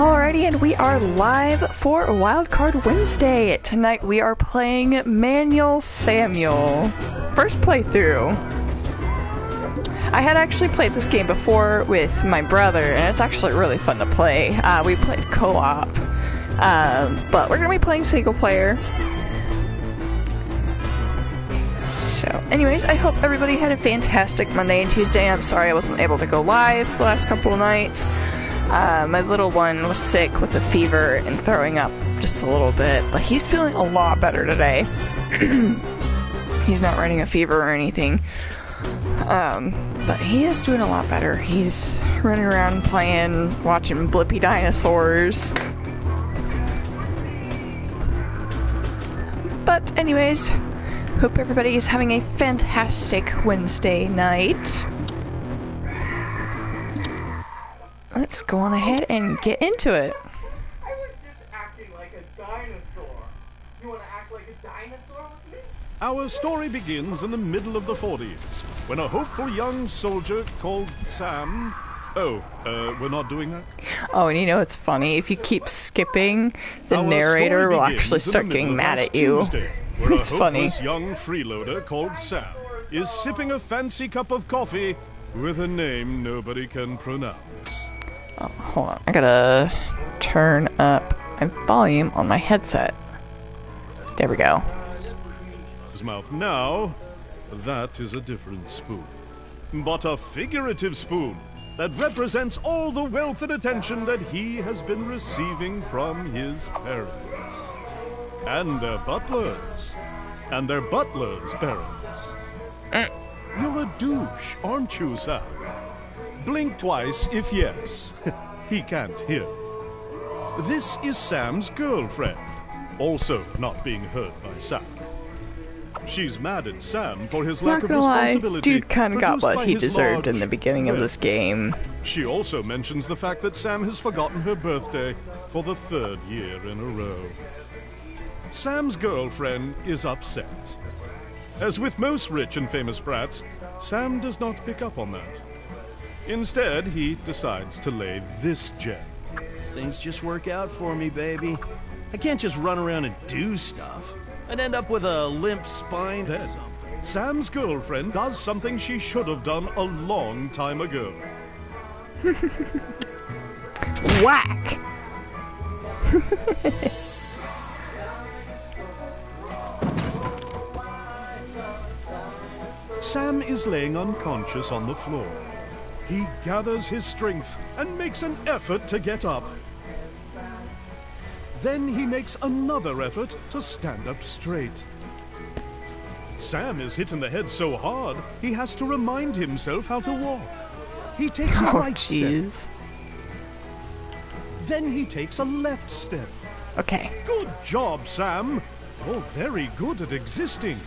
Alrighty, and we are live for Wildcard Wednesday. Tonight we are playing Manual Samuel. First playthrough. I had actually played this game before with my brother, and it's actually really fun to play. We played co-op, but we're going to be playing single player. So, anyways, I hope everybody had a fantastic Monday and Tuesday. I'm sorry I wasn't able to go live the last couple of nights. My little one was sick with a fever and throwing up just a little bit, but he's feeling a lot better today. He's not running a fever or anything. But he is doing a lot better. He's running around playing, watching Blippi dinosaurs. But anyways, hope everybody is having a fantastic Wednesday night. Let's go on ahead and get into it. I was just acting like a dinosaur. You want to act like a dinosaur with me? Our story begins in the middle of the 40s, when a hopeful young soldier called Sam... we're not doing that? Oh, and you know it's funny? If you keep skipping, the narrator will actually start getting mad at you. It's funny. This young freeloader called Sam is sipping a fancy cup of coffee with a name nobody can pronounce. Oh, hold on. I gotta turn up my volume on my headset. There we go. His mouth now, that is a different spoon. But a figurative spoon that represents all the wealth and attention that he has been receiving from his parents. And their butlers. And their butlers' parents. You're a douche, aren't you, Sam? Blink twice if yes. He can't hear. This is Sam's girlfriend, also not being heard by Sam. She's mad at Sam for his lack of responsibility. Dude kind of got what he deserved in the beginning of this game. She also mentions the fact that Sam has forgotten her birthday for the third year in a row. Sam's girlfriend is upset. As with most rich and famous brats, Sam does not pick up on that. Instead, he decides to lay this gem. Things just work out for me, baby. I can't just run around and do stuff. I'd end up with a limp spine. Then, Sam's girlfriend does something she should have done a long time ago. Whack! Sam is laying unconscious on the floor. He gathers his strength and makes an effort to get up. Then he makes another effort to stand up straight. Sam is hit in the head so hard, he has to remind himself how to walk. He takes a right step. Then he takes a left step. Okay. Good job, Sam. You're very good at existing.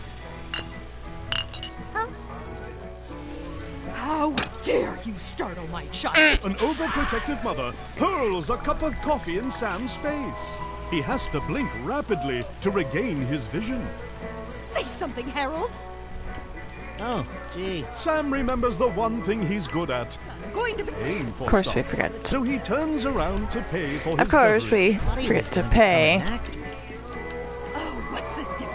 How dare you startle my child! An overprotective mother hurls a cup of coffee in Sam's face. He has to blink rapidly to regain his vision. Say something, Harold! Oh, gee. Sam remembers the one thing he's good at. Of course we forget. So he turns around to pay for his beverage. Of course we forget to pay. Oh, what's the difference?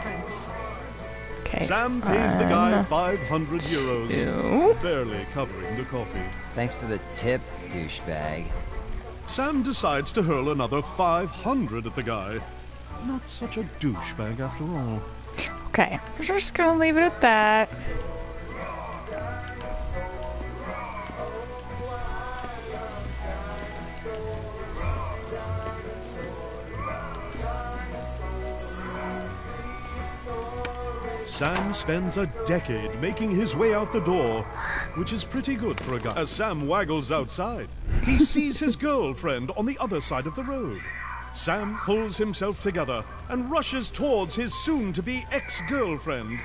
Sam pays the guy 500 euros, barely covering the coffee. Thanks for the tip, douchebag. Sam decides to hurl another 500 at the guy. Not such a douchebag after all. Okay, we're just gonna leave it at that. Sam spends a decade making his way out the door, which is pretty good for a guy. As Sam waggles outside, he sees his girlfriend on the other side of the road. Sam pulls himself together and rushes towards his soon-to-be ex-girlfriend.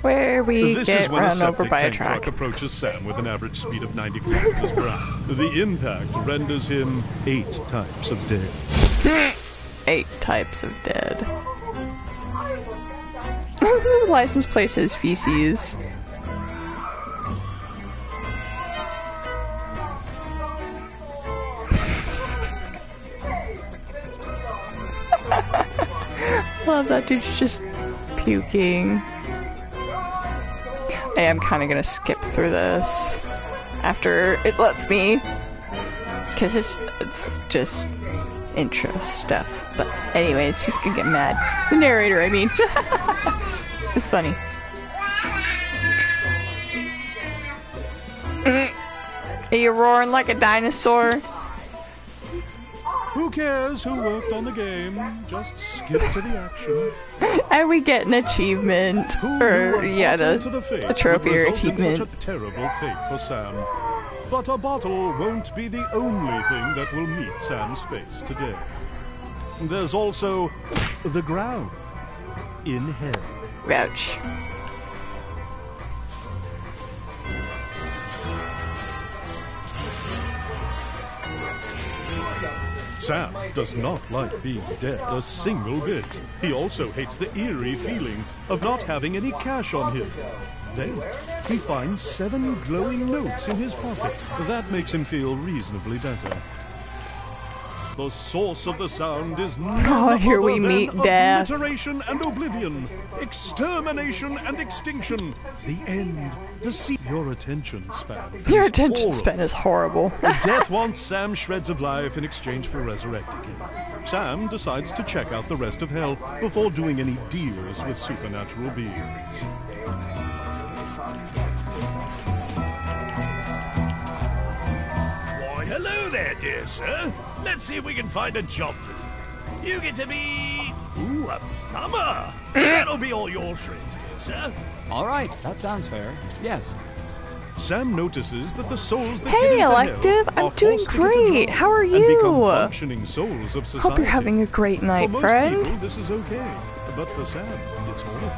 Where we get run over by a truck. This is when a septic tank truck approaches Sam with an average speed of 90 kilometers per hour. The impact renders him 8 types of dead. 8 types of dead. The license plate says feces. Oh, that dude's just puking. I am kind of gonna skip through this after it lets me, because it's just intro stuff. But anyways, he's gonna get mad. The narrator, I mean. It's funny. Are you roaring like a dinosaur? Who cares who worked on the game? Just skip to the action. And we get an achievement, or yeah, a trophy or achievement. Such a terrible fate for Sam. But a bottle won't be the only thing that will meet Sam's face today. There's also the ground in hell. Ouch. Sam does not like being dead a single bit. He also hates the eerie feeling of not having any cash on him. Then he finds 7 glowing notes in his pocket. That makes him feel reasonably better. The source of the sound is none other than obliteration and oblivion, extermination and extinction. The end. Deceit. Your attention span. Your attention span is horrible. Death wants Sam shreds of life in exchange for resurrecting him. Sam decides to check out the rest of hell before doing any deals with supernatural beings. Why, hello there, dear sir. Let's see if we can find a job for you. You get to be... ooh, a plumber. That'll be all your shreds, dear sir. All right, that sounds fair. Yes. Sam notices that the souls that hey, Elective, I'm doing great. How are you? Functioning souls of society. Hope you're having a great night, friend. For most people, this is okay, but for Sam, it's horrible.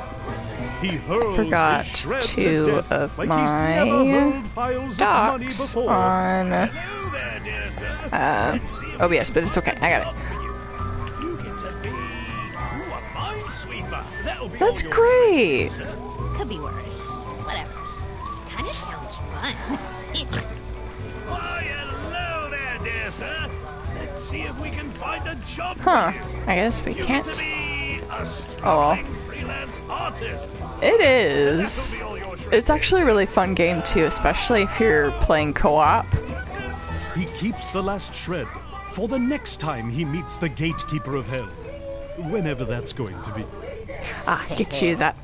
He hurls oh yes, but it's okay. I got it. That's great. Could be worse. Whatever. Kind of sounds fun. Why, hello there, dear sir. Let's see if we can find a job. Huh? I guess we can't. Oh. It is. It's actually a really fun game too, especially if you're playing co-op. He keeps the last shred for the next time he meets the gatekeeper of hell, whenever that's going to be. Ah, get you that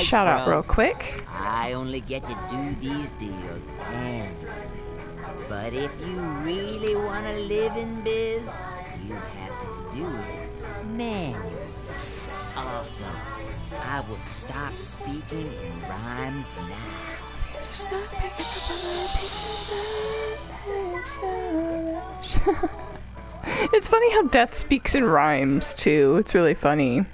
shout out real quick. I only get to do these deals annually. But if you really want to live in biz, you have to do it manually. Also, I will stop speaking in rhymes now. Just not picking up other pieces of that. It's funny how death speaks in rhymes too. It's really funny.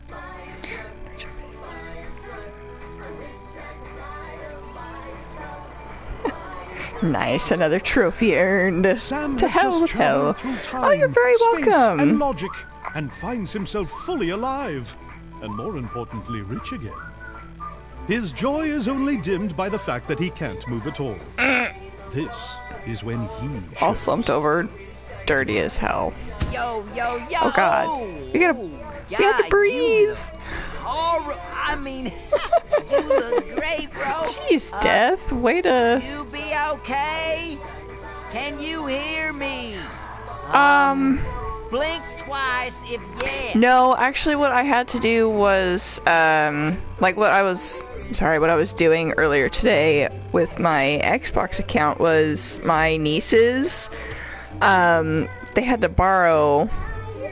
Nice, another trophy earned. Sam to hell with hell. Oh, you're very welcome. And logic, and finds himself fully alive, and more importantly, rich again. His joy is only dimmed by the fact that he can't move at all. This is when he all slumped over, dirty as hell. Yo, yo, yo! Oh God, we gotta breathe. I mean, you look great, bro. Jeez, Death, way to... You be okay? Can you hear me? Blink twice if yes. No, actually what I had to do was, like what I was doing earlier today with my Xbox account was my nieces, they had to borrow,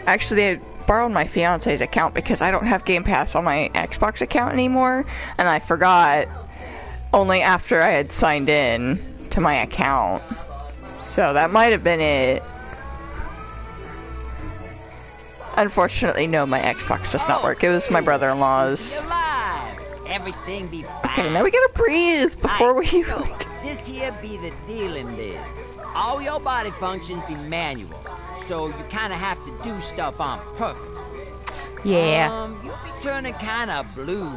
actually they had borrowed my fiance's account because I don't have Game Pass on my Xbox account anymore, and I forgot only after I had signed in to my account. So that might have been it. Unfortunately, no, my Xbox does not work. It was my brother-in-law's. Everything be fine. Okay, now we gotta breathe before we... So, this here be the dealing biz. All your body functions be manual, so you kind of have to do stuff on purpose. Yeah. You'll be turning kind of blue.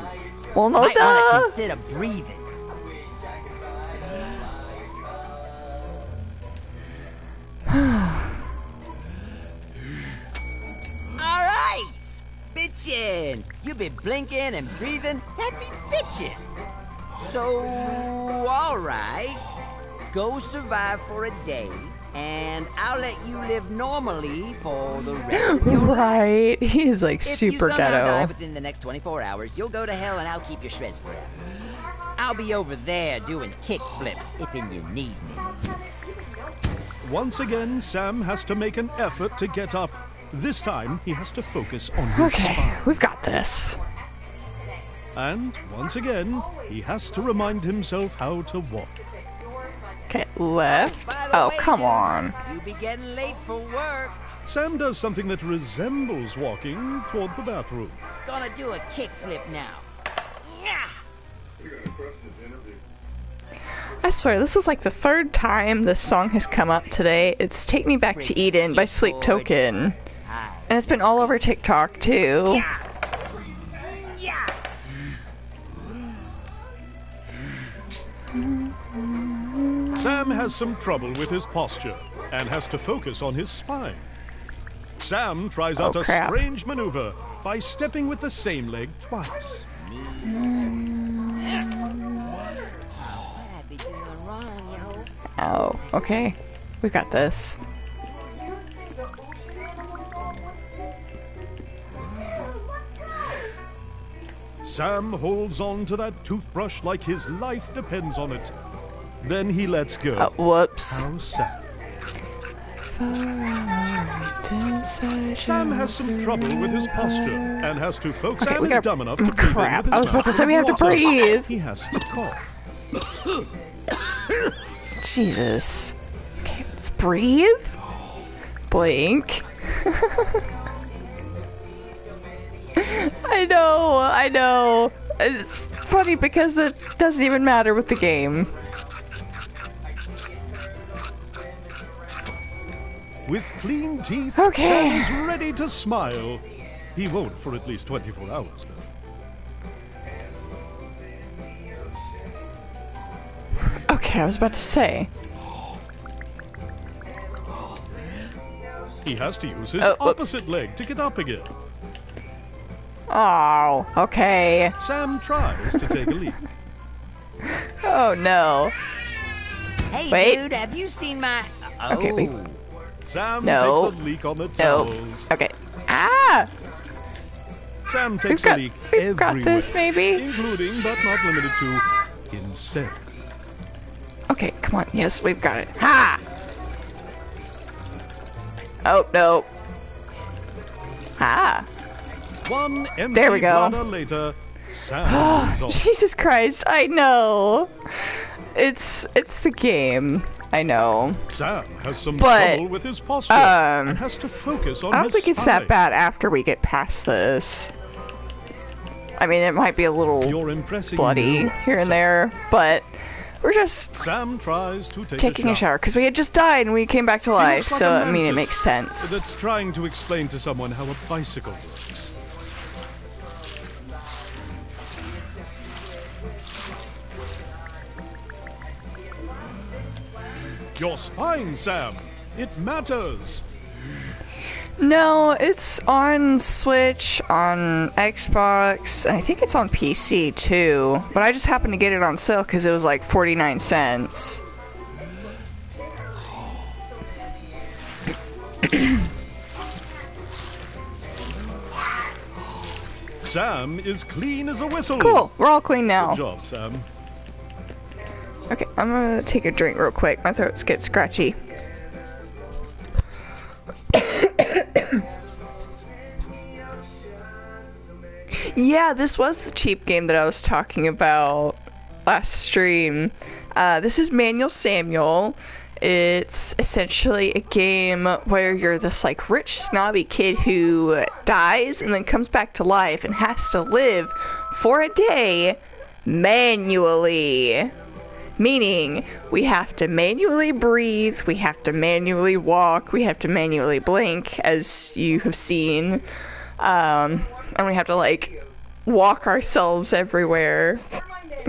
Well, no, might wanna consider breathing. All right, bitch, bitchin'. You've been blinking and breathing. That'd be bitchin'. So, all right. Go survive for a day, and I'll let you live normally for the rest of your life. Right. He is like super ghetto. If you somehow die within the next 24 hours, you'll go to hell and I'll keep your shreds forever. I'll be over there doing kickflips if and you need me. Once again, Sam has to make an effort to get up. This time, he has to focus on his spine. We've got this. And, once again, he has to remind himself how to walk. Okay, left. Oh, come on. You be getting late for work. Sam does something that resembles walking toward the bathroom. Gonna do a kickflip now. I swear, this is like the third time this song has come up today. It's Take Me Back to Eden by Sleep Token. And it's been all over TikTok, too. Sam has some trouble with his posture and has to focus on his spine. Sam tries out a strange maneuver by stepping with the same leg twice. Oh, okay. We got this. Sam holds on to that toothbrush like his life depends on it. Then he lets go. Whoops. How sad. Sam has some trouble with his posture and has to focus. Okay, Sam is dumb enough to breathe. I was about to say we have to breathe. He has to cough. Jesus. Okay, let's breathe. Blink. I know, I know. It's funny because it doesn't even matter with the game. With clean teeth, Sam is ready to smile. He won't for at least 24 hours, though. Okay, I was about to say. He has to use his opposite leg to get up again. Oh, okay. Sam tries to take a leap. Oh, no. Hey, dude, have you seen my... Okay, wait. Sam takes a leak on the towels. Okay. Ah! Sam takes a leak everywhere. We've got this, maybe? Including, but not limited to, himself. Okay, come on. Yes, we've got it. Ha! Oh, no. Ha! One empty there we go. Later, Sam Jesus Christ, I know. It's the game. I know. Sam has some trouble with his posture and has to focus on his I don't think it's that bad after we get past this. I mean, it might be a little bloody here and there, but we're just taking a shower because we had just died and we came back to life. So I mean, it makes sense. That's trying to explain to someone how a bicycle works. Your spine, Sam. It matters. No, it's on Switch, on Xbox, and I think it's on PC too. But I just happened to get it on sale because it was like 49 cents. Sam is clean as a whistle. Cool, we're all clean now. Good job, Sam. Okay, I'm gonna take a drink real quick. My throat's getting scratchy. Yeah, this was the cheap game that I was talking about last stream. This is Manual Samuel. It's essentially a game where you're this like rich snobby kid who dies and then comes back to life and has to live for a day manually. Meaning, we have to manually breathe, we have to manually walk, we have to manually blink, as you have seen, and we have to, like, walk ourselves everywhere,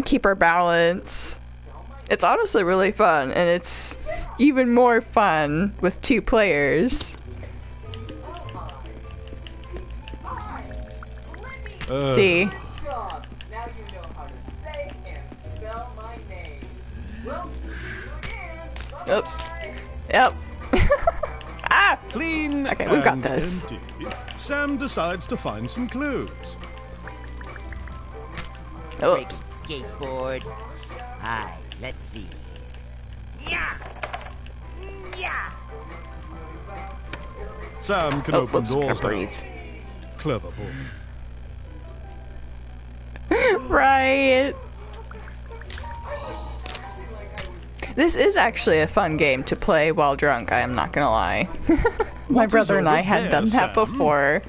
keep our balance. It's honestly really fun, and it's even more fun with two players. See. Oops. Yep. Ah! Clean. Okay, we've got this. Empty. Sam decides to find some clues. Oops. Skateboard. Hi. Let's see. Yeah. Yeah. Sam can open doors. Breathe. Clever boy. Right. This is actually a fun game to play while drunk, I am not gonna lie. My brother and I had done that before.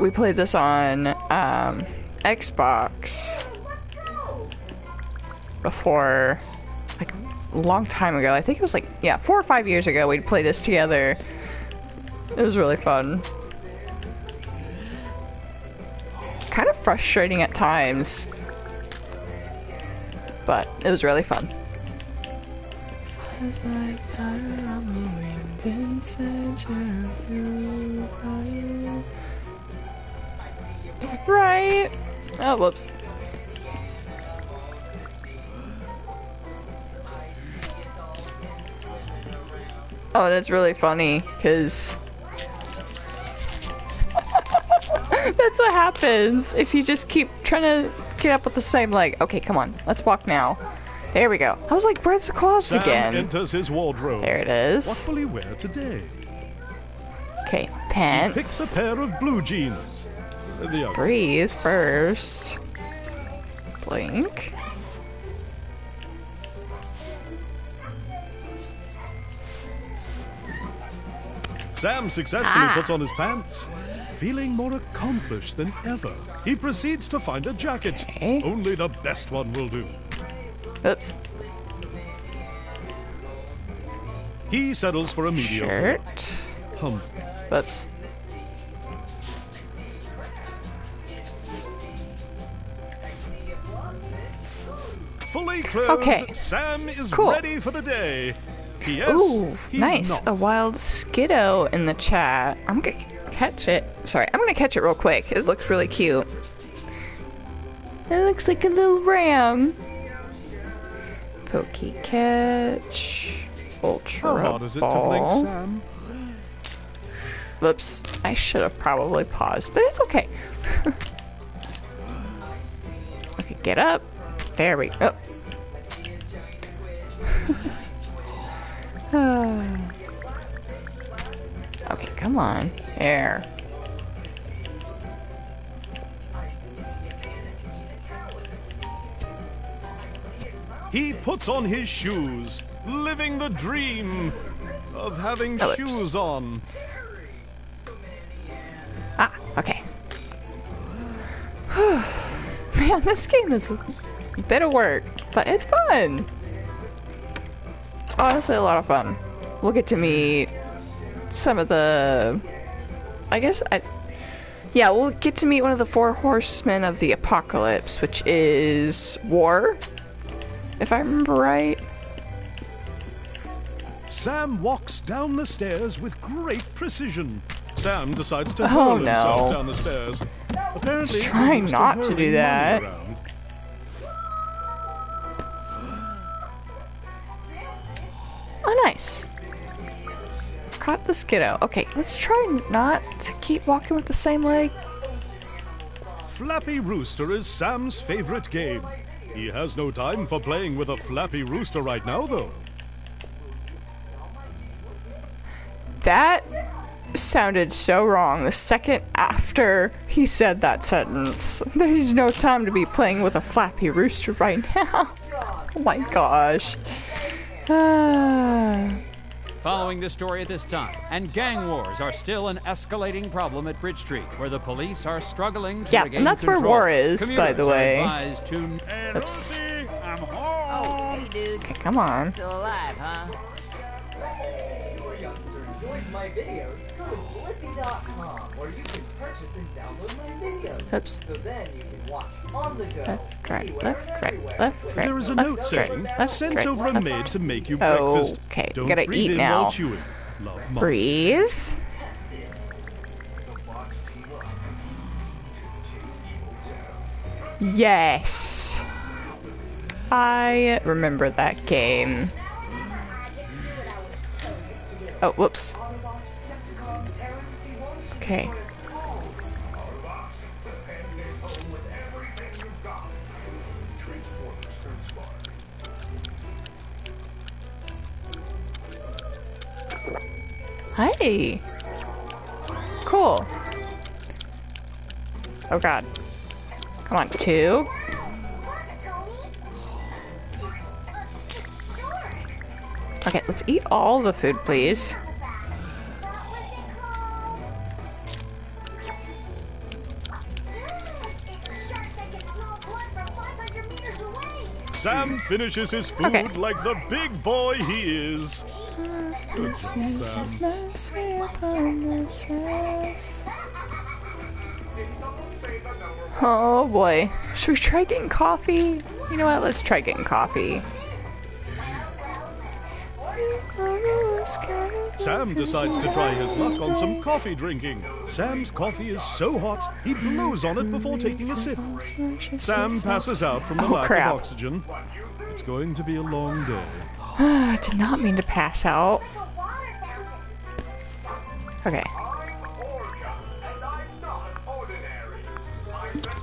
We played this on Xbox before, like a long time ago. I think it was like, yeah, 4 or 5 years ago we'd play this together. It was really fun. Kind of frustrating at times, but it was really fun. It's like I'm winged in search of you, are you? Right? Oh, whoops. Oh, and it's really funny, because that's what happens if you just keep trying to get up with the same leg. Okay, come on. Let's walk now. There we go. I was like, where's the closet Sam again? Enters his wardrobe. There it is. What will he wear today? Okay, pants. He picks a pair of blue jeans. Let's breathe first. Blink. Sam successfully puts on his pants. Feeling more accomplished than ever, he proceeds to find a jacket. Okay. Only the best one will do. Oops. He settles for a mediocre shirt. Oops. Fully clothed, okay. Sam is ready for the day. P.S. Ooh, nice. A wild Skiddo in the chat. I'm gonna catch it. Sorry, I'm gonna catch it real quick. It looks really cute. It looks like a little ram. Pokey catch, ultra ball. Whoops, I should have probably paused, but it's okay. Okay, get up. There we go. Okay, come on. There. He puts on his shoes, living the dream of having shoes on. Ah, okay. Man, this game is a bit of work, but it's fun. It's honestly a lot of fun. We'll get to meet some of the... Yeah, we'll get to meet one of the four horsemen of the apocalypse, which is War. If I remember right. Sam walks down the stairs with great precision. Sam decides to roll himself down the stairs. Apparently, trying not to do that. Oh, nice. Caught the Skiddo. Okay, let's try not to keep walking with the same leg. Flappy Rooster is Sam's favorite game. He has no time for playing with a Flappy Rooster right now, though. That sounded so wrong the second after he said that sentence. There's no time to be playing with a Flappy Rooster right now. Oh my gosh. Following the story at this time, and gang wars are still an escalating problem at Bridge Street, where the police are struggling to regain control. Yeah, and that's where War is, by the way. Hey, Lucy, I'm home. Oh, hey, dude. Okay, come on. Still alive, huh? Hey, your youngster enjoys my videos. Go to Blippi.com, where you can purchase and download my videos. So then you can watch on the go. Left, right, left, right, left, right. There is a note saying, "Sent over a maid to make you breakfast." Okay, gotta eat now. Breathe. Yes! I remember that game. Oh, whoops. Okay. Hey! Cool. Oh god. Come on, two. Okay, let's eat all the food, please. Sam finishes his food like the big boy he is. Oh boy. Should we try getting coffee? You know what? Let's try getting coffee. Sam decides to try his luck on some coffee drinking. Sam's coffee is so hot, he blows on it before taking a sip. Sam passes out from the lack of oxygen. It's going to be a long day. I did not mean to pass out. Okay.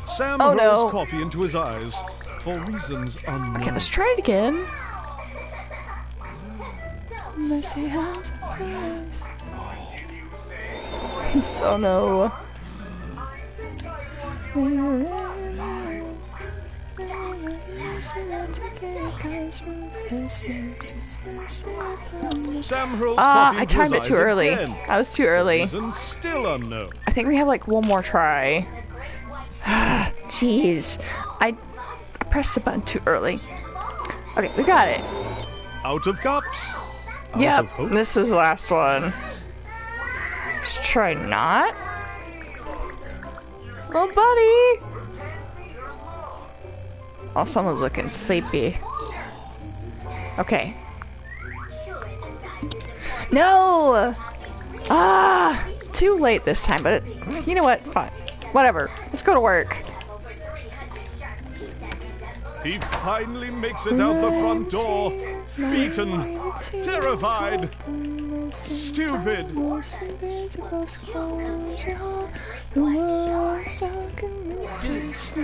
Sam rolls coffee into his eyes for reasons unknown. Okay, let's try it again. Oh no. I timed it too early. I was too early. I think we have like one more try. Jeez. I pressed the button too early. Okay, we got it. Out of cups. Yep, this is the last one. Let's try not. Oh, buddy! Oh, someone's looking sleepy. Okay. No! Ah! Too late this time, but it's, you know what? Fine. Whatever. Let's go to work. He finally makes it out the front door, beaten, terrified, stupid. Dude,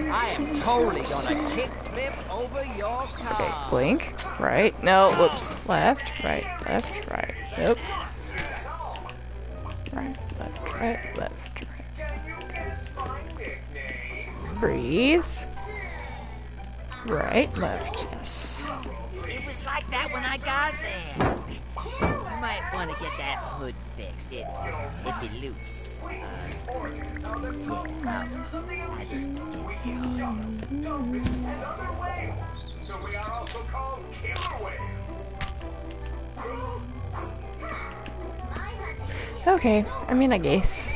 I am totally gonna kickflip over your car. Okay, blink, right, no, whoops, left, right, nope. Right, left, right. Breathe. Right, left, yes. It was like that when I got there. You might want to get that hood fixed. It'd be loose. I just another wave. So we are also called killer waves. Okay, I mean, I guess.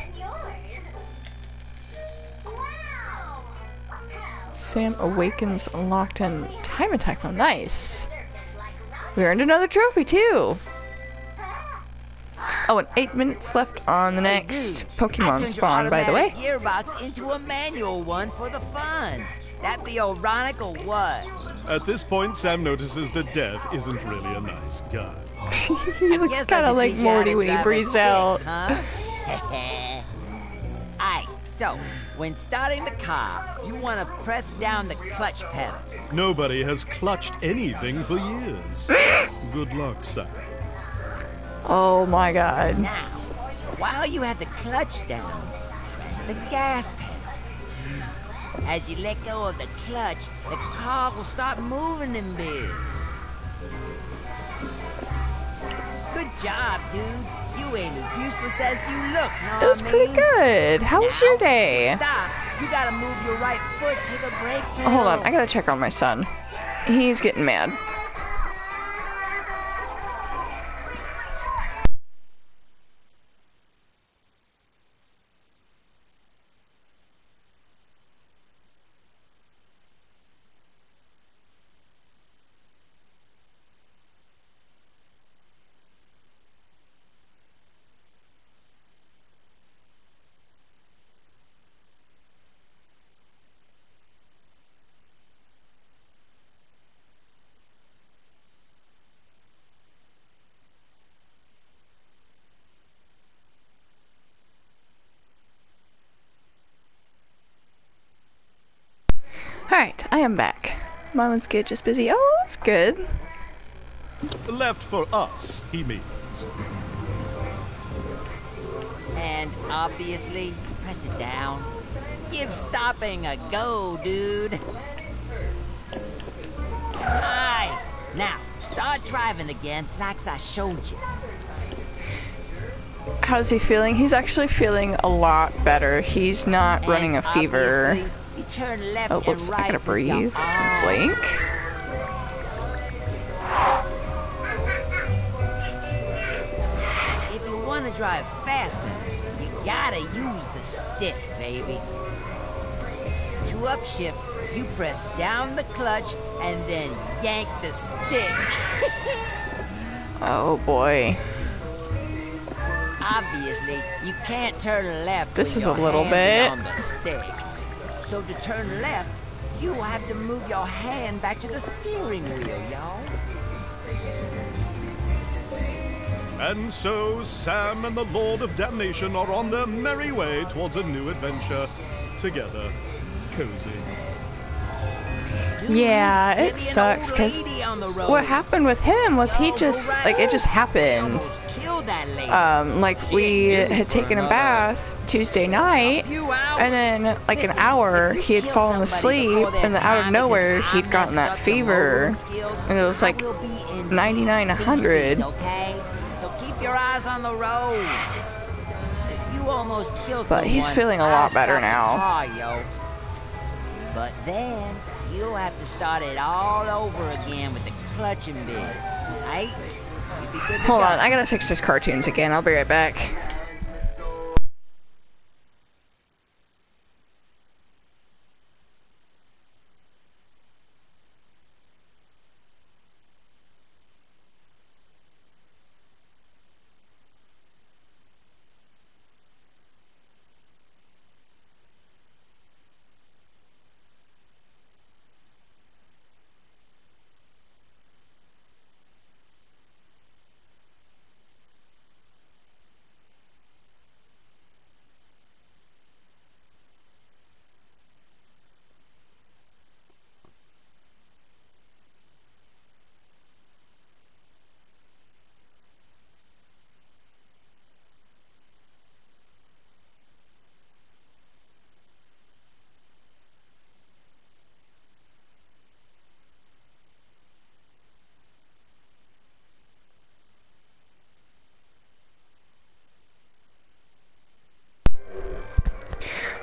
Sam awakens unlocked in time attack. Oh, nice. We earned another trophy, too. Oh, and 8 minutes left on the next Pokemon spawn, by the way. Gearbox into a manual one for the funds. That be ironic or what? At this point, Sam notices that Dev isn't really a nice guy. He looks kind of like Morty when he breathes out. Huh? Aight, so... when starting the car, you want to press down the clutch pedal. Nobody has clutched anything for years. Good luck, sir. Oh my god. Now, while you have the clutch down, press the gas pedal. As you let go of the clutch, the car will start moving them biz. Good job, dude. You ain't as useless as you look, huh? That was pretty good. How was your day? Stop. You gotta move your right foot to the brake pedal. Hold on, I gotta check on my son. He's getting mad. Alright, I am back. My one's good, just busy. Oh, that's good. Left for us, he means. And obviously, press it down. Give stopping a go, dude. Nice. Now, start driving again, like I showed you. How's he feeling? He's actually feeling a lot better. He's not running a fever. You turn left and right. I gotta breathe. Blink. If you want to drive faster, you gotta use the stick, baby. To upshift, you press down the clutch and then yank the stick. Oh boy. Obviously, you can't turn left. This is a little bit. On the stick. So to turn left, you will have to move your hand back to the steering wheel, y'all. And so Sam and the Lord of Damnation are on their merry way towards a new adventure. Together, cozy. Yeah, it sucks because what happened with him was he just like it just happened. Like we had taken a bath Tuesday night, and then like an hour he had fallen asleep, and then out of nowhere he'd gotten that fever, and it was like 99, 100. So keep your eyes on the road. But he's feeling a lot better now. But then you'll have to start it all over again with the clutching bits, right? Hold on, I gotta fix those cartoons again. I'll be right back.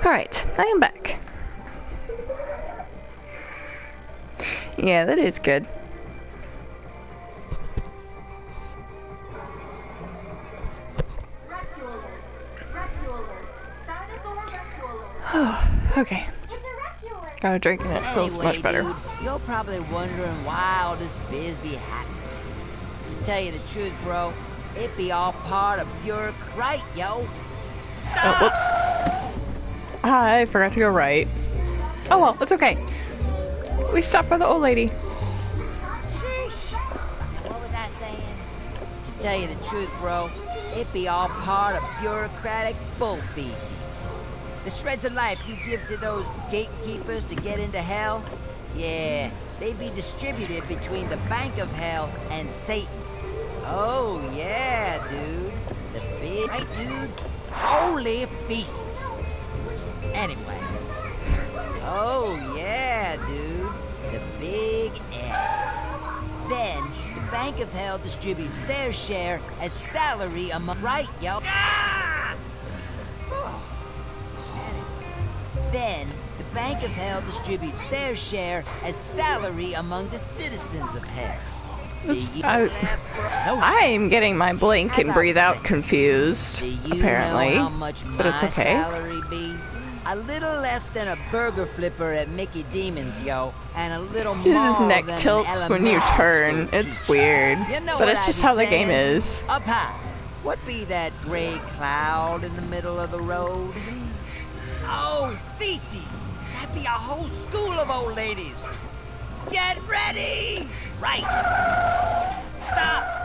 Alright, I am back. Yeah, that is good. Okay. Got a drink and it feels much better. Dude, you're probably wondering why all this busy happened. To tell you the truth, bro, it be all part of pure crite, yo. Stop! Oh, whoops. I forgot to go right. Oh well, it's okay. We stopped by the old lady. Sheesh. What was I saying? To tell you the truth, bro, it be all part of bureaucratic bull feces. The shreds of life you give to those gatekeepers to get into hell, yeah, they be distributed between the bank of hell and Satan. Oh yeah, dude. The big, right, dude? Holy feces. Anyway. Oh, yeah, dude. The big S. Then, the Bank of Hell distributes their share as salary among... Right, yo? Ah! Anyway. Then, the Bank of Hell distributes their share as salary among the citizens of Hell. Oops, I am getting my blink and breathe out confused, apparently. But it's okay. A little less than a burger flipper at Mickey Demon's, yo, and a little more than an elementary school teacher. His neck tilts when you turn. It's weird, but it's just how the game is. Up high, what be that gray cloud in the middle of the road? Oh, feces! That be a whole school of old ladies. Get ready! Right. Stop.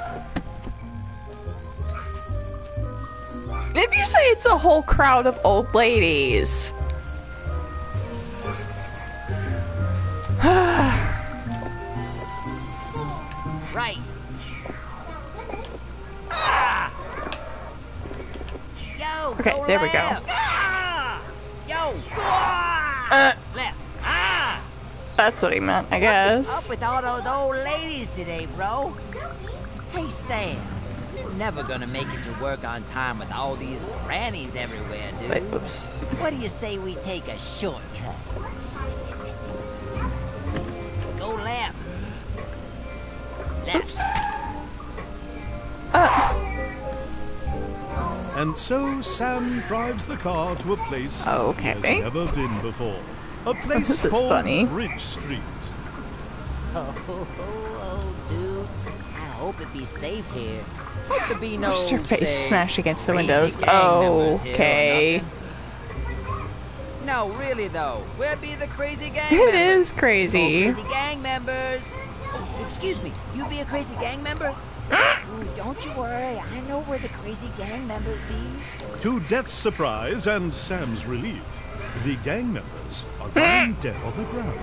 If you say it's a whole crowd of old ladies. Right. Yo, okay, go there left. We go. Yo, go left. That's what he meant, I guess. Up with all those old ladies today, bro. Hey, Sam. You're never gonna make it to work on time with all these grannies everywhere, dude. Wait, oops. What do you say we take a shortcut? Go left. Oops. And so Sam drives the car to a place he has never been before. A place this is called funny. Bridge Street. Oh, dude. I hope it be safe here. Hope there be no, your face say, smashed against the windows. Oh, okay. No, really though. Where be the crazy gang members? It is crazy. Oh, crazy gang members. Excuse me, you be a crazy gang member? Ooh, don't you worry, I know where the crazy gang members be. To Death's surprise and Sam's relief, the gang members are lying dead on the ground.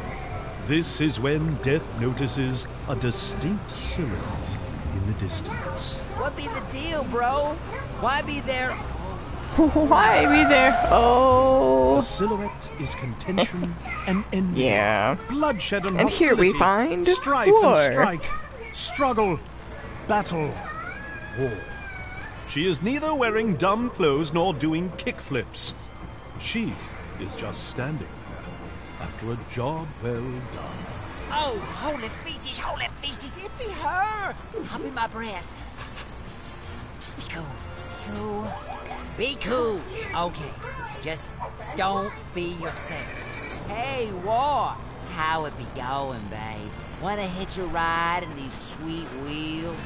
This is when Death notices a distinct silhouette in the distance. What be the deal, bro? Why be there? Why be there? Oh. The silhouette is contention and envy. Yeah. Bloodshed and hostility. Here we find strife war. And strike, struggle, battle, war. She is neither wearing dumb clothes nor doing kickflips. She is just standing there after a job well done. Oh, holy feces, it be her. I'll be my breath. Just be cool. Cool. Be cool. Okay. Just don't be yourself. Hey, War. How it be going, babe? Wanna hitch a ride in these sweet wheels?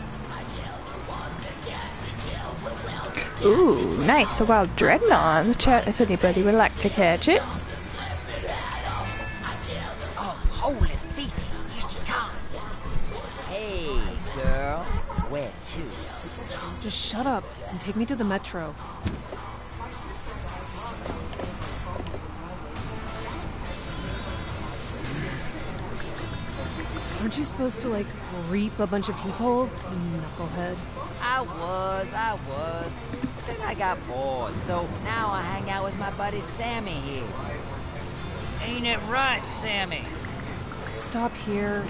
Ooh, nice. A wild dreadnought in the chat if anybody would like to catch it. Oh, holy feces. Here she comes. Hey, girl. Where to? Just shut up and take me to the metro. Aren't you supposed to, like, reap a bunch of people, you knucklehead? I was. Then I got bored, so now I hang out with my buddy Sammy here. Ain't it right, Sammy? Stop here.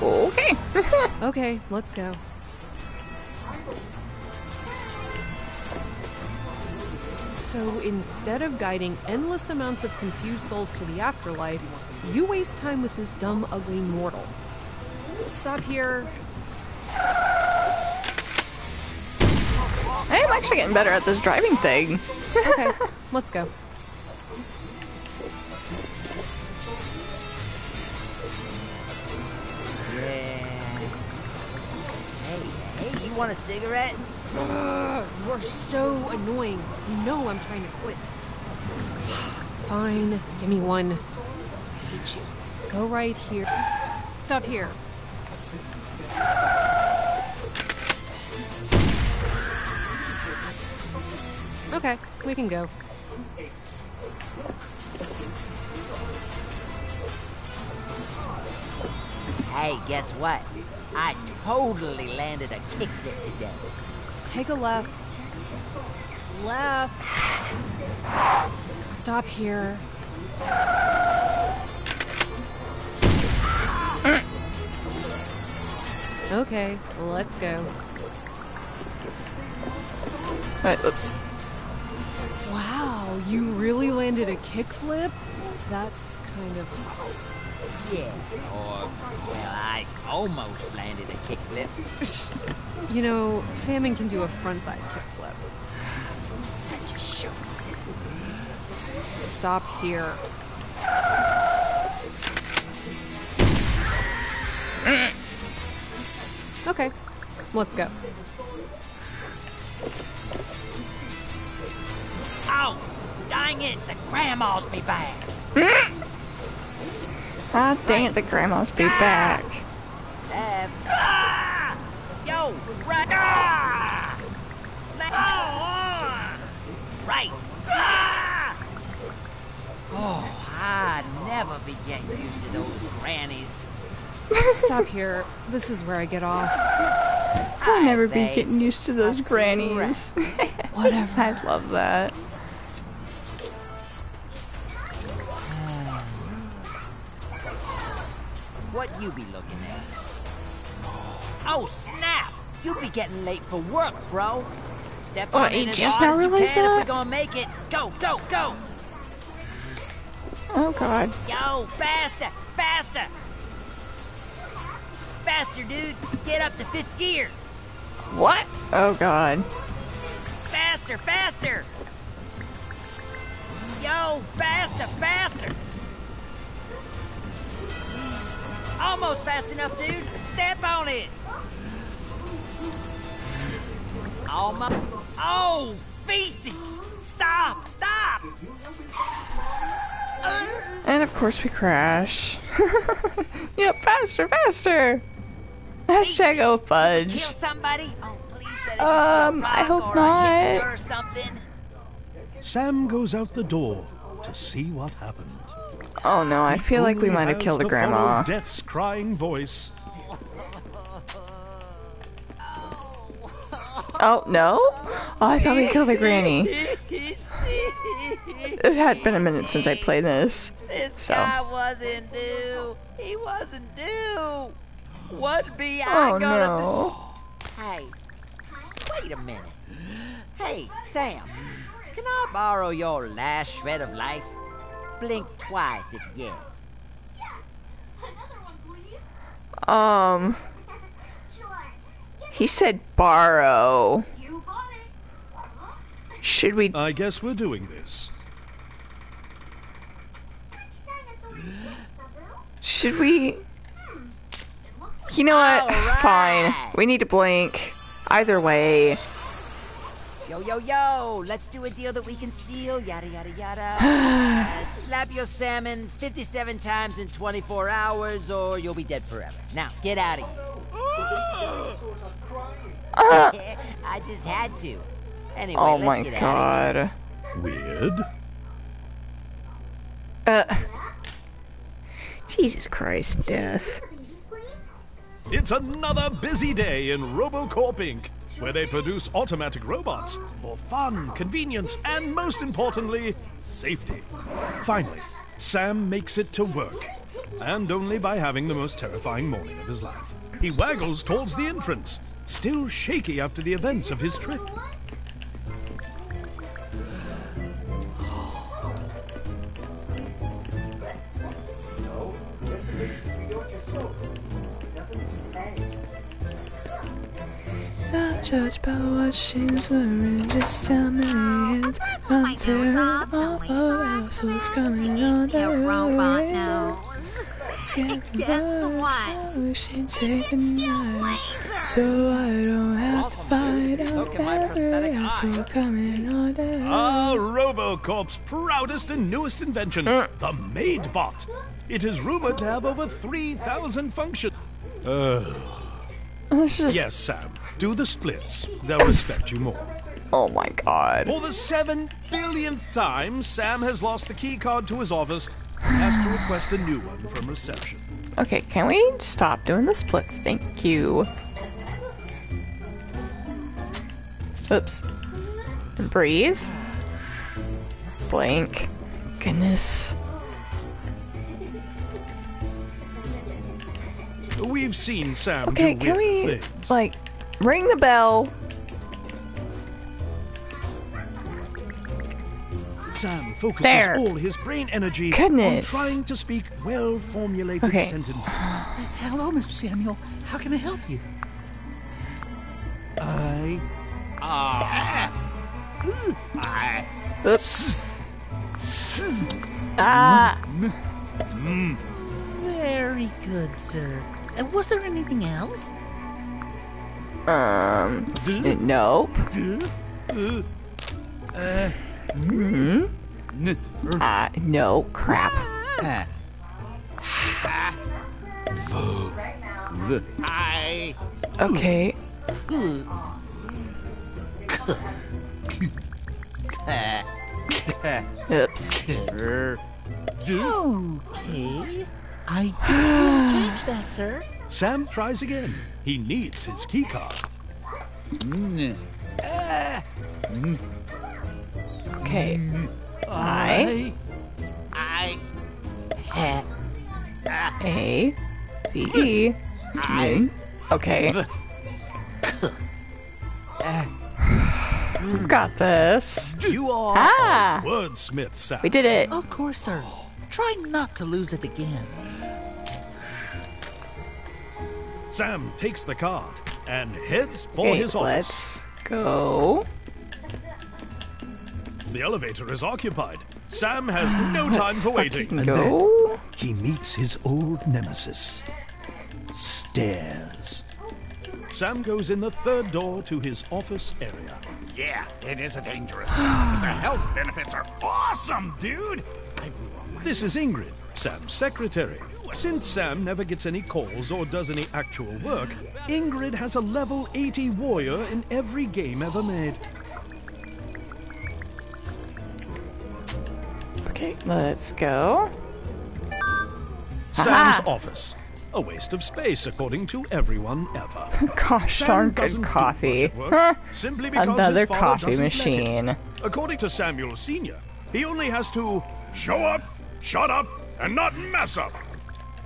Okay. Okay, let's go. So instead of guiding endless amounts of confused souls to the afterlife, you waste time with this dumb, ugly mortal. Stop here. I am actually getting better at this driving thing. Okay, let's go. Hey, you want a cigarette? You're so annoying. You know I'm trying to quit. Fine, give me one. I hate you. Go right here. Stop here. Okay, we can go. Hey, guess what? I totally landed a kickflip today. Take a left. Left. Stop here. Okay, let's go. Alright, oops. Wow, you really landed a kickflip? That's kind of hot. Yeah, or, well, I almost landed a kickflip. You know, Famine can do a frontside kickflip. Such a show. Stop here. Okay, let's go. Ow! Dang it, the grandma's be back! Ah, dang it, the grandma's be back. Left. Ah! Yo, right. Ah! Left. Oh, right. Ah! stop here. This is where I get off. I'll never be getting used to those grannies. Whatever. I love that. What you be looking at? Oh snap! You be getting late for work, bro. Step on in as hard as you can if we gonna make it. Go, go, go! Oh god! Yo, faster, faster, faster, dude! Get up to fifth gear. What? Oh god! Faster, faster! Yo, faster, faster! Almost fast enough, dude. Step on it. Almost. Oh, feces! Stop! Stop! And of course we crash. Yep, faster, faster. Hashtag oh fudge. Kill somebody? Oh, please, I hope not. Sam goes out the door to see what happened. Oh no, I feel like we might have killed a grandma. Death's crying voice. Oh no? Oh, I thought we killed a granny. It had been a minute since I played this. This guy wasn't due. He wasn't due. What be I gonna do? Hey, wait a minute. Hey, Sam, can I borrow your last shred of life? Blink twice if yes. Yeah, another one, please. He said borrow. You bought it. Should we? I guess we're doing this. Should we? You know what? Right. Fine. We need to blink. Either way. Yo, yo, yo, let's do a deal that we can seal, yada, yada, yada. Slap your salmon 57 times in 24 hours or you'll be dead forever. Now, get out of here. I just had to. Anyway, oh my god. Weird. Jesus Christ, Death. It's another busy day in RoboCorp Inc. where they produce automatic robots for fun, convenience, and most importantly, safety. Finally, Sam makes it to work, and only by having the most terrifying morning of his life. He waggles towards the entrance, still shaky after the events of his trip. Not judged by what she's wearing, just tell me hands. I'm tearing off else who's coming on the robot nose. Guess what? She's taking mine, so I don't have to fight out every else who's coming on the RoboCorp's proudest and newest invention, the Maidbot. It is rumored to have over 3,000 functions. Yes, Sam. Do the splits. They'll respect you more. Oh my god. For the 7 billionth time, Sam has lost the key card to his office and has to request a new one from reception. Okay, can we stop doing the splits? Thank you. Oops. Breathe. Blink. Goodness. We've seen Sam do weird things. Like, ring the bell? Sam focuses all his brain energy on trying to speak well-formulated sentences. Hello, Mr. Samuel. How can I help you? Very good, sir. Was there anything else? Nope. No, crap. Okay. Oops. Okay. I didn't catch that, sir. Sam tries again. He needs his keycard. Okay. I A B E. Okay. Got this. You are a wordsmith, Sam. We did it. Of course, sir. Try not to lose it again. Sam takes the card and heads for his office. Let's go. The elevator is occupied. Sam has no time for waiting. And then he meets his old nemesis. Stairs. Sam goes in the third door to his office area. Yeah, it is a dangerous job, but the health benefits are awesome, dude! This is Ingrid, Sam's secretary. Since Sam never gets any calls or does any actual work, Ingrid has a level 80 warrior in every game ever made. Okay, let's go. Sam's office. A waste of space, according to everyone ever. Gosh darn good coffee. Simply because another coffee machine. According to Samuel Sr., he only has to show up, shut up, and not mess up.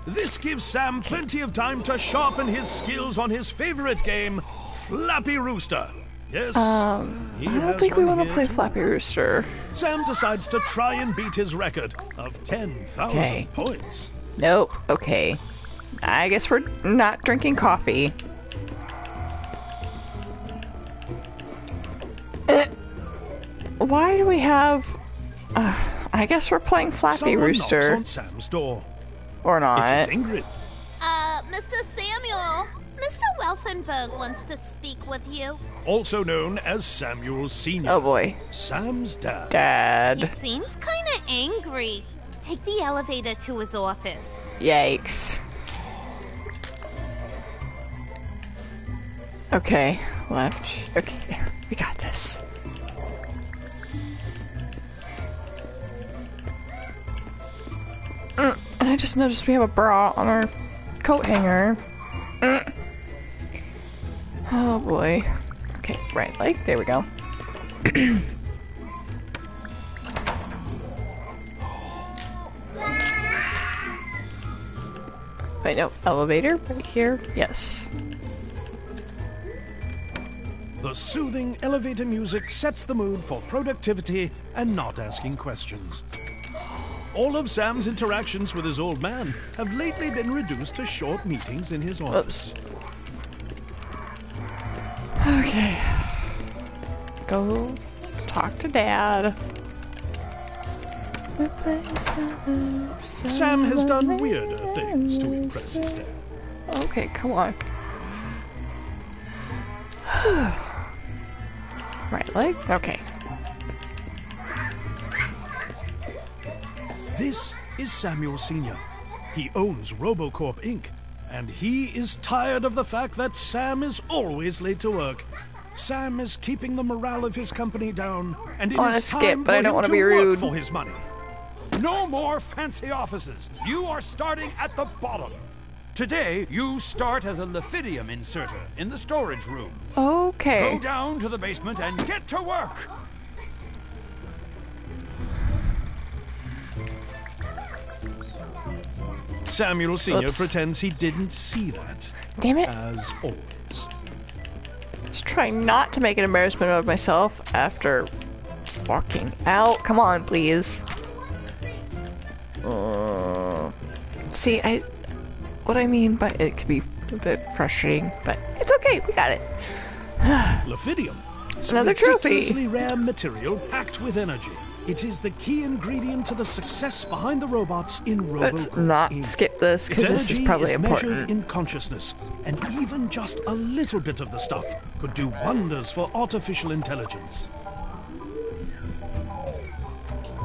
This gives Sam plenty of time to sharpen his skills on his favorite game, Flappy Rooster. Yes. I don't think we want to play Flappy Rooster. Sam decides to try and beat his record of 10,000 points. Nope. Okay. I guess we're not drinking coffee. Why do we have... I guess we're playing Flappy Rooster. On Sam's door. Or not. It is Ingrid. Mr. Samuel, Mr. Welfenberg wants to speak with you. Also known as Samuel Sr. Oh boy. Sam's dad. He seems kind of angry. Take the elevator to his office. Yikes. Okay, left. Okay, we got this. And I just noticed we have a bra on our coat hanger. Oh boy. Okay, right leg. There we go. Wait, no. Elevator right here. Yes. The soothing elevator music sets the mood for productivity and not asking questions. All of Sam's interactions with his old man have lately been reduced to short meetings in his office. Okay. Go talk to Dad. Sam has done weirder things to impress his dad. Okay, come on. Right leg? Okay. This is Samuel Sr. He owns RoboCorp Inc. And he is tired of the fact that Sam is always late to work. Sam is keeping the morale of his company down, and it is time for him to work for his money. No more fancy offices. You are starting at the bottom. Today, you start as a lithium inserter in the storage room. Okay. Go down to the basement and get to work. Samuel Sr. pretends he didn't see that. Damn it. As always. Just trying not to make an embarrassment of myself after walking out. Come on, please. See, what I mean by it could be a bit frustrating, but it's okay, we got it. Laphidium. Another trophy. It's a ridiculously rare material packed with energy. It is the key ingredient to the success behind the robots in RoboCorp. Let's not skip this, because this is probably important. Its energy is measured in consciousness, and even just a little bit of the stuff could do wonders for artificial intelligence.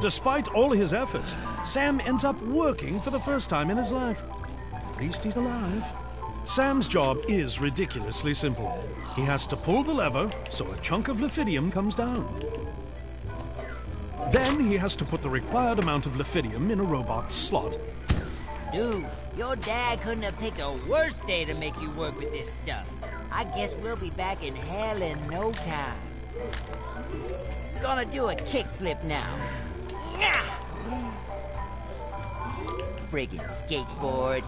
Despite all his efforts, Sam ends up working for the first time in his life. At least he's alive. Sam's job is ridiculously simple. He has to pull the lever so a chunk of lithium comes down. Then he has to put the required amount of lithium in a robot's slot. Dude, your dad couldn't have picked a worse day to make you work with this stuff. I guess we'll be back in hell in no time. Gonna do a kickflip now. Friggin' skateboard.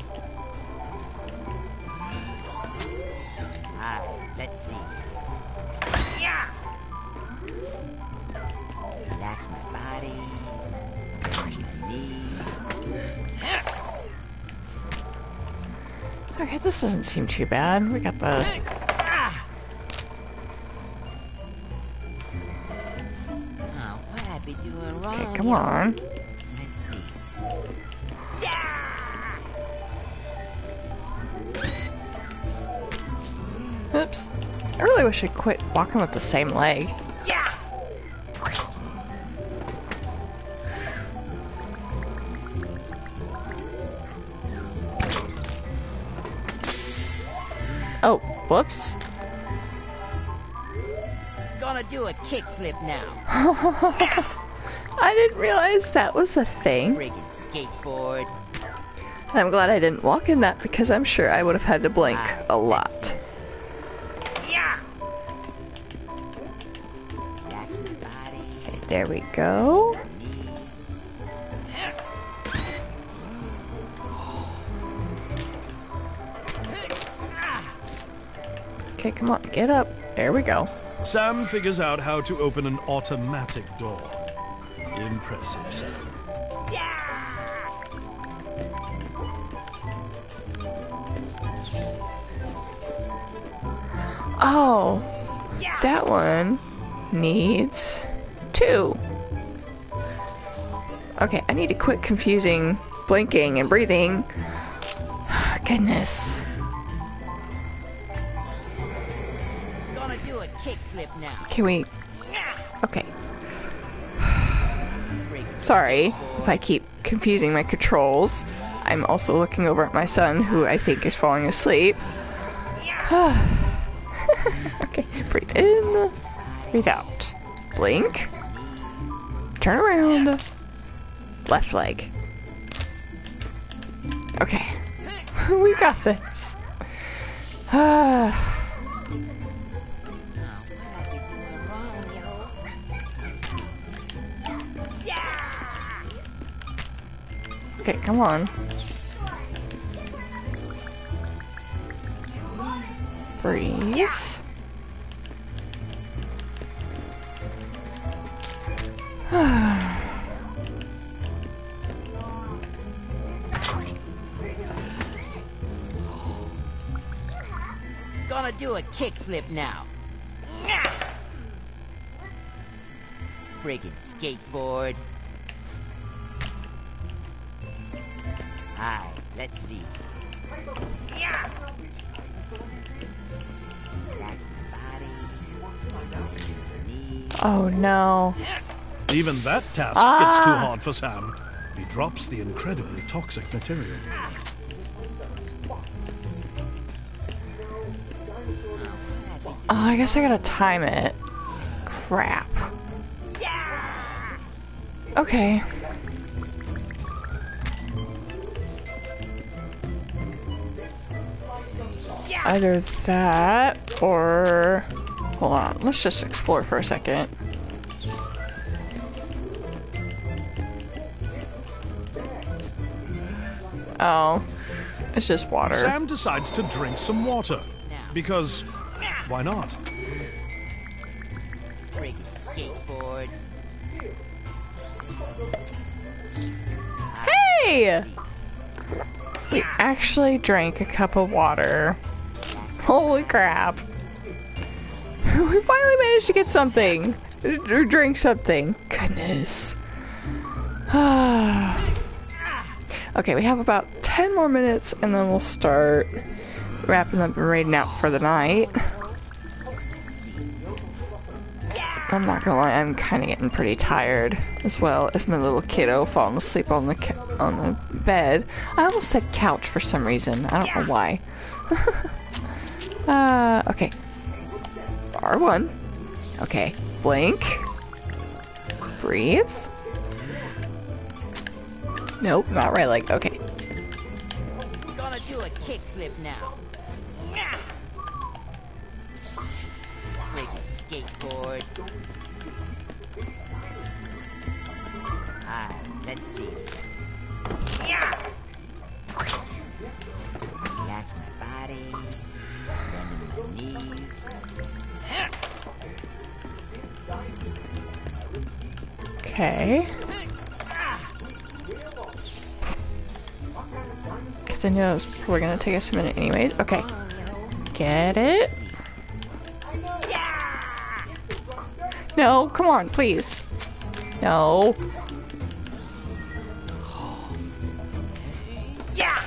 Alright, let's see. Relax my body. Relax my knees. Okay, this doesn't seem too bad. We got the... Okay, come on. Let's see. Yeah! Oops. I really wish I quit walking with the same leg. Yeah! Oh, whoops. Gonna do a kickflip now. I didn't realize that was a thing. Friggin' skateboard. And I'm glad I didn't walk in that because I'm sure I would have had to blink a lot. Yeah. That's my body. Okay, there we go. Okay, come on, get up. There we go. Sam figures out how to open an automatic door. Impressive, Sam. Yeah! Oh, yeah. That one needs two. Okay, I need to quit confusing blinking and breathing. Goodness. Can we... Okay. Sorry if I keep confusing my controls. I'm also looking over at my son, who I think is falling asleep. Okay, breathe in. Breathe out. Blink. Turn around. Left leg. Okay. We got this. Okay, come on. Breathe. Yeah. Gonna do a kickflip now. Friggin' skateboard. Alright, let's see. Yeah! Relax my body. Oh no. Even that task gets too hard for Sam. He drops the incredibly toxic material. Oh, I guess I gotta time it. Crap. Yeah! Okay. Either that, or... Hold on, let's just explore for a second. Oh, it's just water. Sam decides to drink some water, because why not? Friggin' skateboard. Hey! We actually drank a cup of water. Holy crap. We finally managed to get something. Or drink something. Goodness. Okay, we have about 10 more minutes and then we'll start wrapping up and raiding out for the night. I'm not gonna lie, I'm kinda getting pretty tired, as well as my little kiddo falling asleep on the bed. I almost said couch for some reason. I don't know why. Okay. R1. Okay. Blink. Breathe. Nope, not right leg. Okay. a kickflip now. Freaking skateboard. Alright, let's see. Relax my body. Bend my knees. Okay. Because I know that was probably gonna take us a minute anyways. Okay. Get it? No, come on, please. No. No!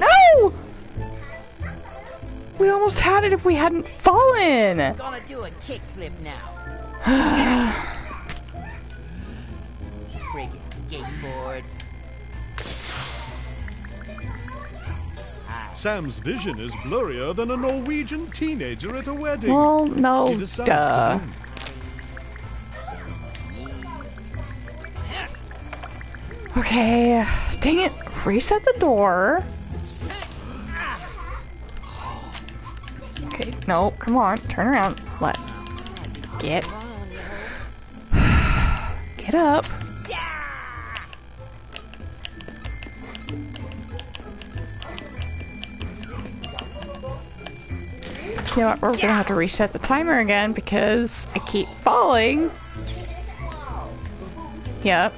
No! We almost had it if we hadn't fallen! I'm gonna do a kickflip now. Friggin' skateboard. Sam's vision is blurrier than a Norwegian teenager at a wedding. Well, no, duh. Okay, dang it. Reset the door. Okay, no, come on, turn around. Let. Get up. You know what, we're gonna have to reset the timer again because I keep falling. Yep.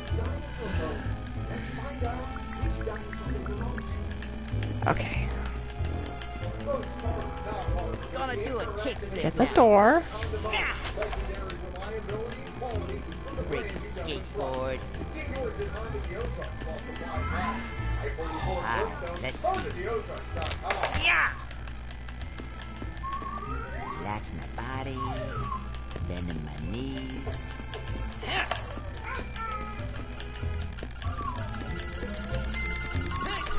Okay. Gonna do a kickflip. Get the door. Skateboard. Let's see. Yeah. Relax my body. Bending my knees.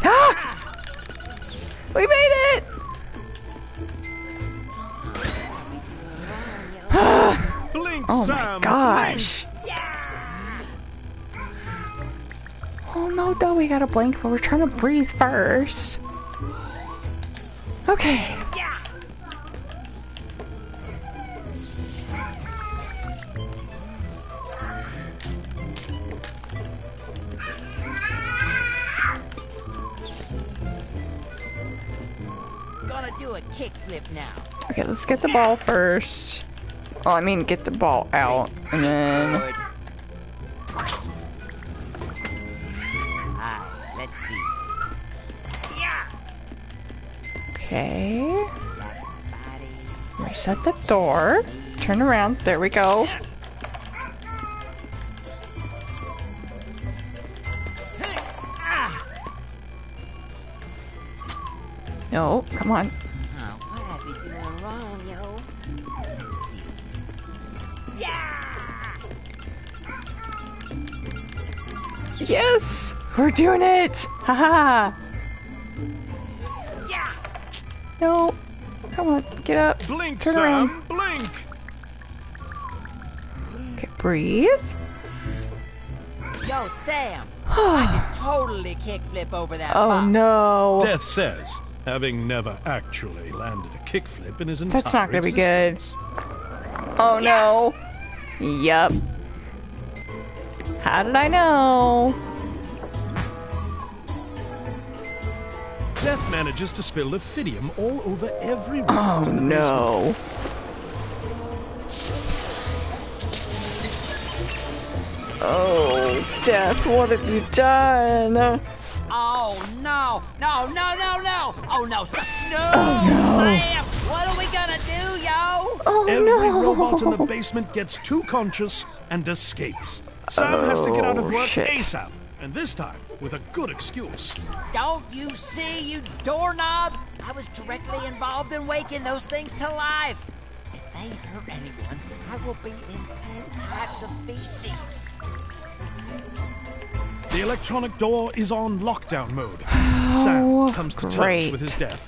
Ah! We made it! Blink, oh my gosh! Yeah. Oh no, though we got a blink, but we're trying to breathe first. Okay. Yeah. Kickflip now. Okay, let's get the ball first. Well, I mean, get the ball out, and then. Ah, let's see. Yeah. Okay. Reset the door. Turn around. There we go. No, come on. Yes! We're doing it! Haha! Yeah. No! Come on, get up! Blink, turn around! Blink! Okay, breathe. Yo, Sam! I could totally kickflip over that box. No! Death says, having never actually landed a kickflip in his entire existence. That's not gonna be good. Oh no! Yep. How did I know? Death manages to spill Ophidium all over everyone. Oh no. Oh, Death, what have you done? Oh no. No, no, no, no. Oh no. No. Oh, no. Sam, what are we gonna do, yo? Oh, Every robot in the basement gets too conscious and escapes. Sam has to get out of work ASAP, and this time with a good excuse. Don't you see, you doorknob? I was directly involved in waking those things to life. If they hurt anyone, I will be in all types of feces. The electronic door is on lockdown mode. Sam comes to terms with his death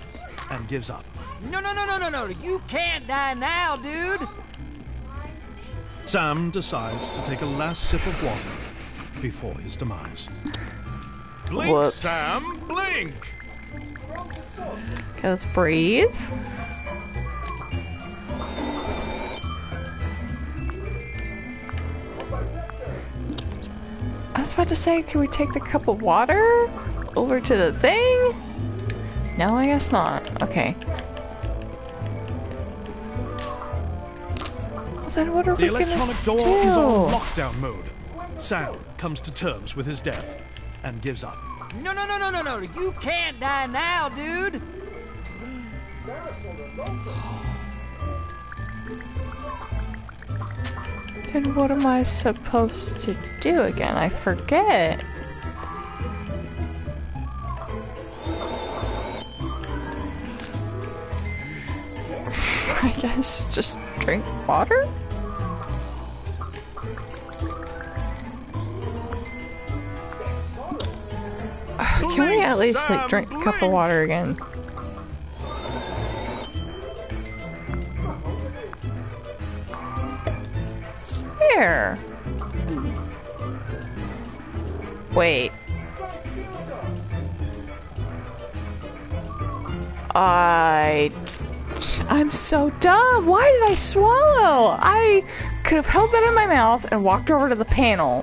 and gives up. No, no, no, no, no, no. You can't die now, dude. Sam decides to take a last sip of water before his demise. Blink, whoops. Sam, blink! Okay, let's breathe. I was about to say, can we take the cup of water over to the thing? No, I guess not. Okay. Then what are we gonna do? The electronic door is on lockdown mode. Sam comes to terms with his death and gives up. No, no, no, no, no, no. You can't die now, dude. Then what am I supposed to do again? I forget. I guess just drink water? Can we at least like drink a cup of water again? There. Wait. I'm so dumb. Why did I swallow? I could have held that in my mouth and walked over to the panel.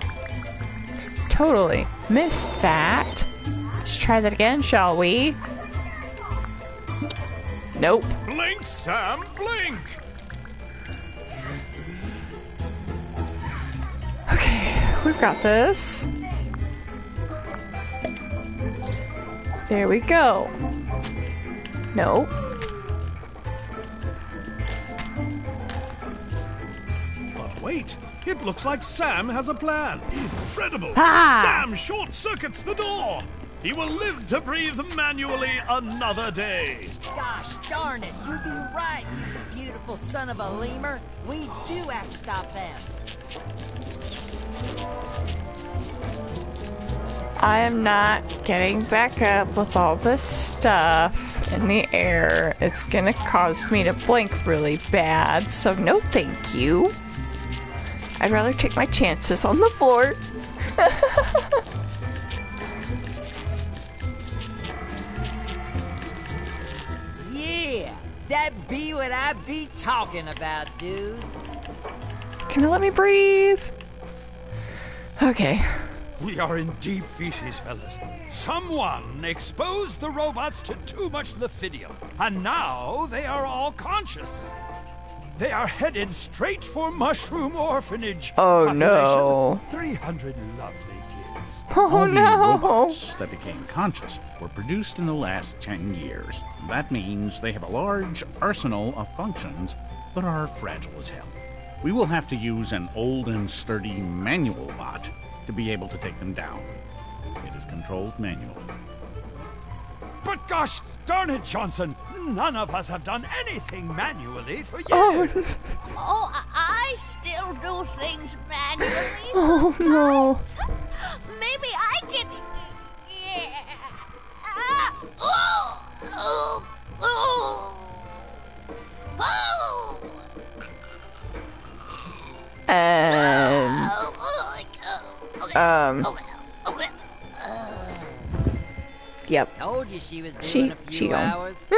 Totally missed that. Let's try that again, shall we? Nope. Blink, Sam, blink. Okay, we've got this. There we go. Nope. Wait, it looks like Sam has a plan. Incredible! Ah! Sam short-circuits the door. He will live to breathe manually another day. Gosh darn it, you be right, you beautiful son of a lemur. We do have to stop them. I am not getting back up with all this stuff in the air. It's gonna cause me to blink really bad, so no thank you. I'd rather take my chances on the floor. Yeah, that be what I be talking about, dude. Can you let me breathe? Okay. We are in deep feces, fellas. Someone exposed the robots to too much lithium, and now they are all conscious. They are headed straight for Mushroom Orphanage. Oh, population, no. 300 lovely kids. Oh, all no. All the robots that became conscious were produced in the last 10 years. That means they have a large arsenal of functions, but are fragile as hell. We will have to use an old and sturdy manual bot to be able to take them down. It is controlled manually. But gosh darn it, Johnson! None of us have done anything manually for years! Oh, I still do things manually! Oh, no! Maybe I can... Yeah. Oh. Oh. Oh. Yep. Told you she was doing a few hours.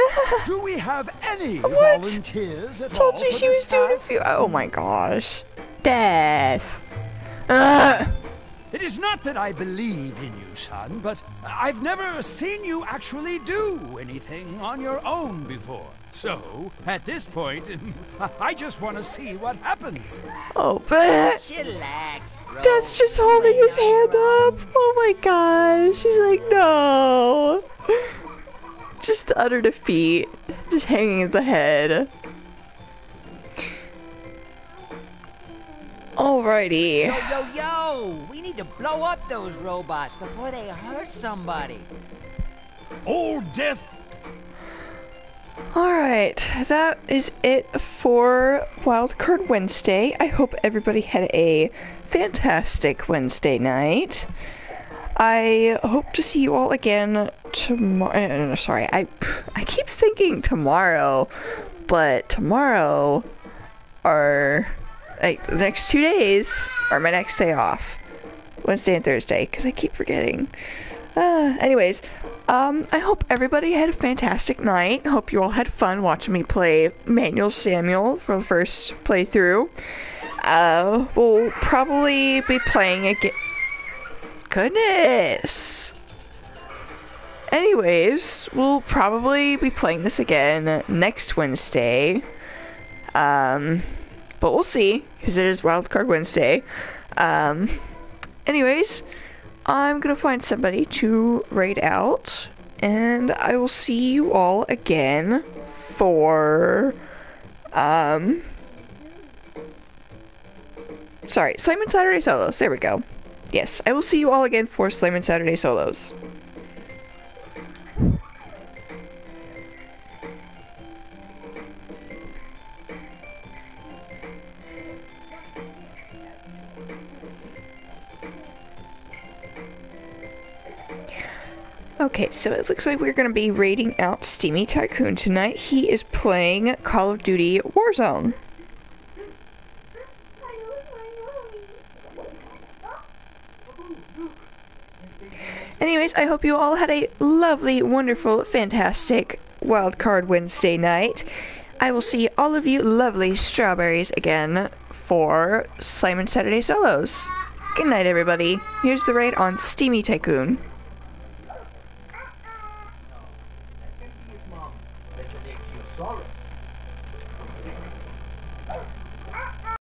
Do we have any volunteers at all? Told you she was doing a few. Oh my gosh. Death. It is not that I believe in you, son, but I've never seen you actually do anything on your own before. So, at this point, I just want to see what happens. Oh, but... Chillax, bro. Dad's just holding his hand up. Oh my gosh. He's like, no. Just utter defeat. Just hanging at the head. Alrighty. Yo, yo, yo! We need to blow up those robots before they hurt somebody. Old Death. Alright, that is it for Wildcard Wednesday. I hope everybody had a fantastic Wednesday night. I hope to see you all again tomorrow. No, sorry, I keep thinking tomorrow, but tomorrow our like the next 2 days are my next day off, Wednesday and Thursday, because I keep forgetting. Anyways, I hope everybody had a fantastic night. Hope you all had fun watching me play Manual Samuel for the first playthrough. We'll probably be playing again. Goodness! Anyways, we'll probably be playing this again next Wednesday. But we'll see, because it is Wildcard Wednesday. Anyways, I'm gonna find somebody to raid out, and I will see you all again for, sorry, Slam and Saturday Solos, there we go. Yes, I will see you all again for Slam and Saturday Solos. Okay, so it looks like we're going to be raiding out Steamy Tycoon tonight. He is playing Call of Duty Warzone. Anyways, I hope you all had a lovely, wonderful, fantastic Wildcard Wednesday night. I will see all of you lovely strawberries again for Simon Saturday Solos. Good night, everybody. Here's the raid on Steamy Tycoon. That's an Ichthyosaurus.